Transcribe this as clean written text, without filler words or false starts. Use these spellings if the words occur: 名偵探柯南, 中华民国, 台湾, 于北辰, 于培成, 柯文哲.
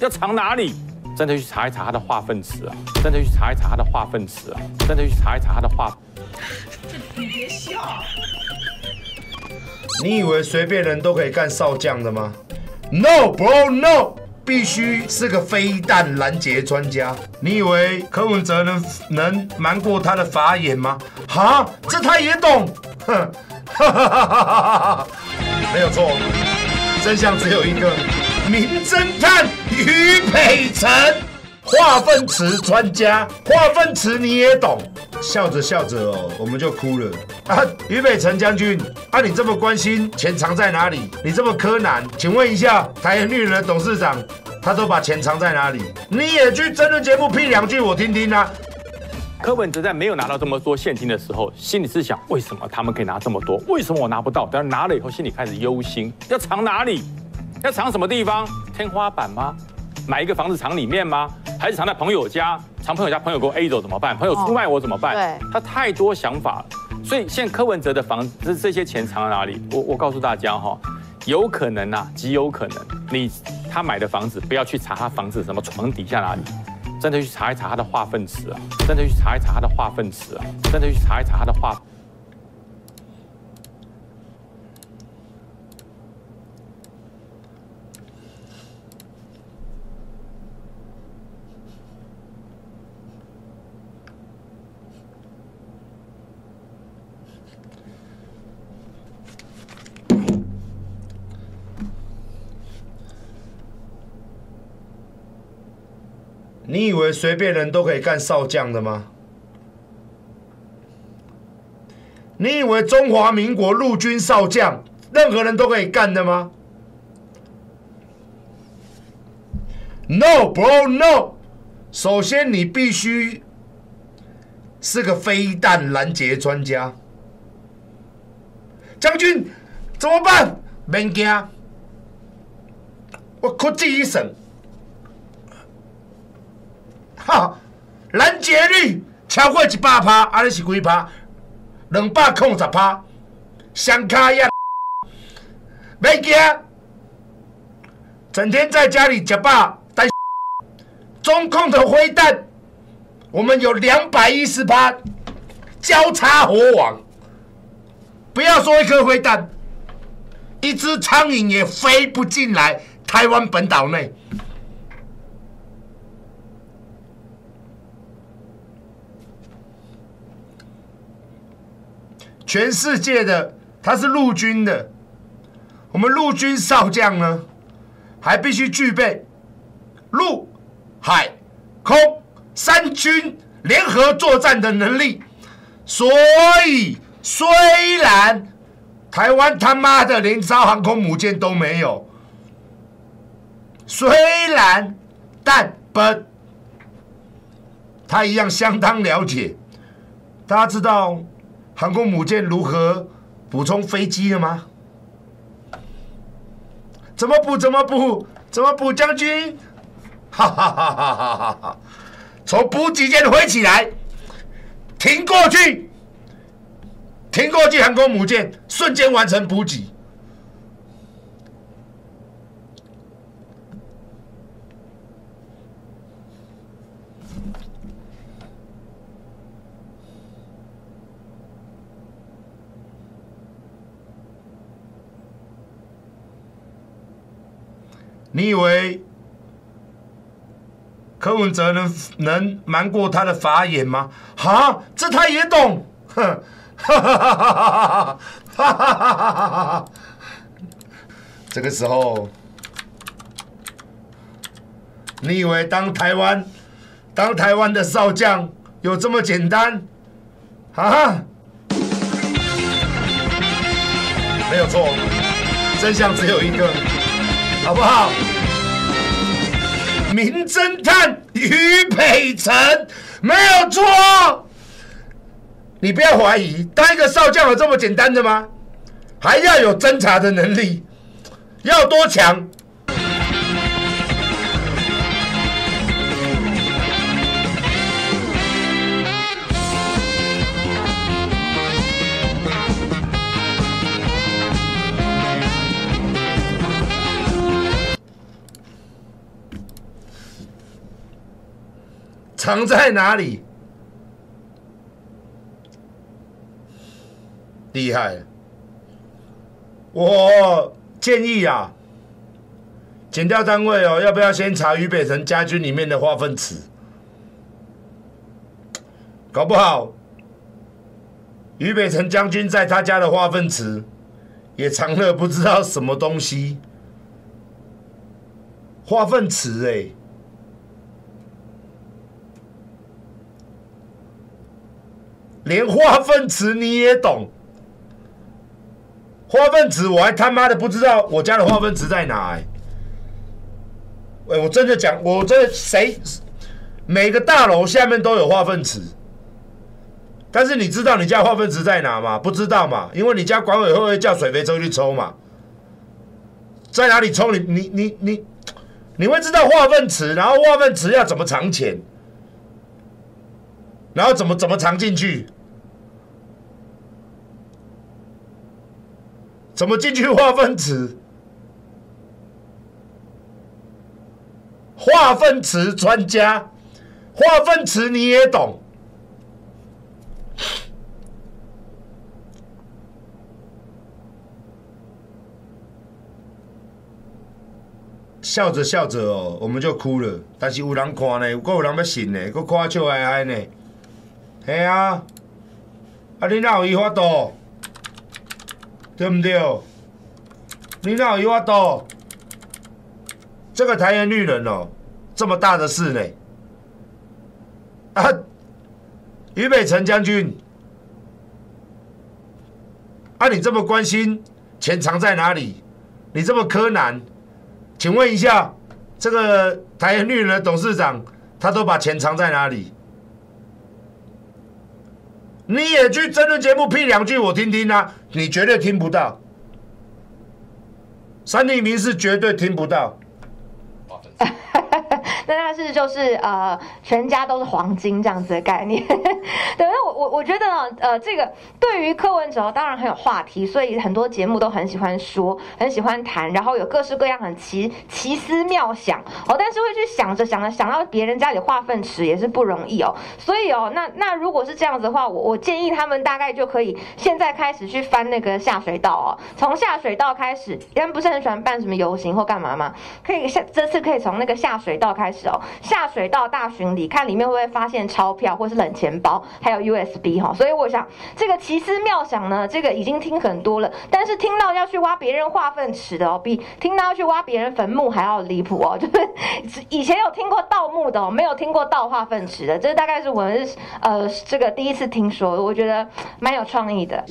要藏哪里？真的去查一查它的化粪池啊！真的去查一查它的化粪池啊！真的去查一查它的化。你别笑。你以为随便人都可以干少将的吗 ？No bro no， 必须是个飞弹拦截专家。你以为柯文哲能瞒过他的法眼吗？哈，这他也懂。哼，哈哈哈哈哈哈！没有错，真相只有一个。 名侦探于培成，化粪池专家，化粪池你也懂。笑着笑着哦，我们就哭了啊！于培成将军，啊，你这么关心钱藏在哪里？你这么柯南，请问一下，台湾绿人的董事长，他都把钱藏在哪里？你也去争论节目屁两句，我听听啊。柯文哲在没有拿到这么多现金的时候，心里是想：为什么他们可以拿这么多？为什么我拿不到？但是拿了以后，心里开始忧心，要藏哪里？ 要藏什么地方？天花板吗？买一个房子藏里面吗？还是藏在朋友家？藏朋友家，朋友给我 A 走怎么办？朋友出卖我怎么办？对，他太多想法了。所以现在柯文哲的房子，这些钱藏在哪里？我告诉大家哈，有可能啊，极有可能，他买的房子不要去查他房子什么床底下哪里，真的去查一查他的化粪池啊，真的去查一查他的化粪池啊，真的去查一查他的化。 你以为随便人都可以干少将的吗？你以为中华民国陆军少将任何人都可以干的吗 ？No bro no， 首先你必须是个飞弹拦截专家。将军怎么办？别惊，我科技一省。 哈，拦截率超过100%，啊，你是几趴？250%，双脚也别惊，整天在家里吃饱，但中控的灰弹，我们有210%交叉火网，不要说一颗灰弹，一只苍蝇也飞不进来台湾本岛内。 全世界的，他是陆军的，我们陆军少将呢，还必须具备陆、海、空三军联合作战的能力。所以，虽然台湾他妈的连艘航空母舰都没有，虽然，但本他一样相当了解，大家知道。 航空母舰如何补充飞机了吗？怎么补？怎么补？怎么补？将军，哈哈哈哈哈哈！从补给舰挥起来，停过去，停过去，航空母舰瞬间完成补给。你以为柯文哲能瞒过他的法眼吗？哈，这他也懂。哼，哈哈哈哈哈哈哈！这个时候，你以为当台湾的少将有这么简单？啊？没有错，真相只有一个。 好不好？名侦探于培成没有错，你不要怀疑。当一个少将有这么简单的吗？还要有侦查的能力，要多强？藏在哪里？厉害！我建议啊，检调单位哦，要不要先查于北辰家军里面的化粪池？搞不好，于北辰将军在他家的化粪池也藏了不知道什么东西。 化粪池哎，连化粪池你也懂？化粪池我还他妈的不知道我家的化粪池在哪哎！哎，我真的讲，我真的谁每个大楼下面都有化粪池，但是你知道你家化粪池在哪吗？不知道嘛，因为你家管委会叫水肥车去抽嘛，在哪里抽你。 你会知道化粪池，然后化粪池要怎么藏钱，然后怎么藏进去，怎么进去化粪池？化粪池专家，化粪池你也懂。笑着笑着哦，我们就哭了。但是有人看呢，有人要信呢，搁看笑嗨嗨呢。嘿啊，啊你哪有伊法度？对不对？你哪有伊法度？这个台湾女人哦，这么大的事呢。啊，于北辰将军，啊你这么关心钱藏在哪里？你这么柯南？ 请问一下，这个台盐女人的董事长，他都把钱藏在哪里？你也去争论节目屁两句我听听啊，你绝对听不到。三立民是绝对听不到。那他是就是全家都是黄金这样子的概念。对，那我觉得呢，这个对于柯文哲当然很有话题，所以很多节目都很喜欢说，很喜欢谈，然后有各式各样很奇思妙想哦。但是会去想到别人家里化粪池也是不容易哦。所以哦，那如果是这样子的话，我建议他们大概就可以现在开始去翻那个下水道哦，从下水道开始，他们不是很喜欢办什么游行或干嘛吗？可以这次可以从那个下水道开始。 哦，下水道大巡礼，看里面会不会发现钞票或是冷钱包，还有 USB 哈、哦。所以我想，这个奇思妙想呢，这个已经听很多了，但是听到要去挖别人化粪池的哦，比听到要去挖别人坟墓还要离谱哦。就是以前有听过盗墓的哦，没有听过盗化粪池的，这大概是我们这个第一次听说，我觉得蛮有创意的。